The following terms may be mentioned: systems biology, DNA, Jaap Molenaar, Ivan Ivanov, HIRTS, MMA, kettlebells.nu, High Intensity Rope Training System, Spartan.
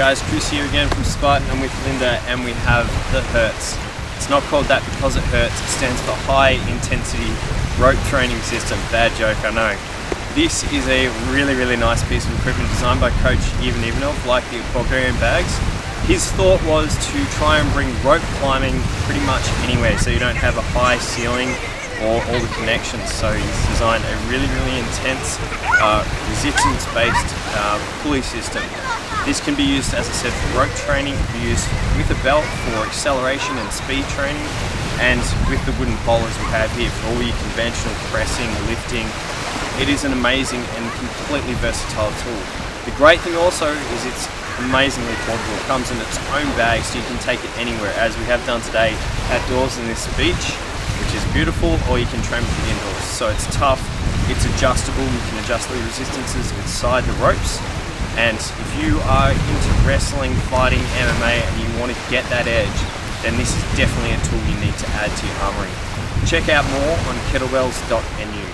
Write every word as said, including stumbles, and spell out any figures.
guys, Chris here again from Spartan. I'm with Linda and we have the HIRTS. It's not called that because it hurts, it stands for High Intensity Rope Training System. Bad joke, I know. This is a really, really nice piece of equipment designed by Coach Ivan Ivanov, like the Bulgarian bags. His thought was to try and bring rope climbing pretty much anywhere, so you don't have a high ceiling or all the connections. So he's designed a really, really intense uh, resistance-based uh, pulley system. This can be used, as I said, for rope training, it can be used with a belt for acceleration and speed training, and with the wooden pole as we have here for all your conventional pressing, lifting. It is an amazing and completely versatile tool. The great thing also is it's amazingly portable. It comes in its own bag so you can take it anywhere, as we have done today outdoors in this beach, which is beautiful, or you can train with it indoors. So it's tough, it's adjustable, you can adjust the resistances inside the ropes. And if you are into wrestling, fighting, M M A, and you want to get that edge, then this is definitely a tool you need to add to your armory. Check out more on kettlebells dot N U.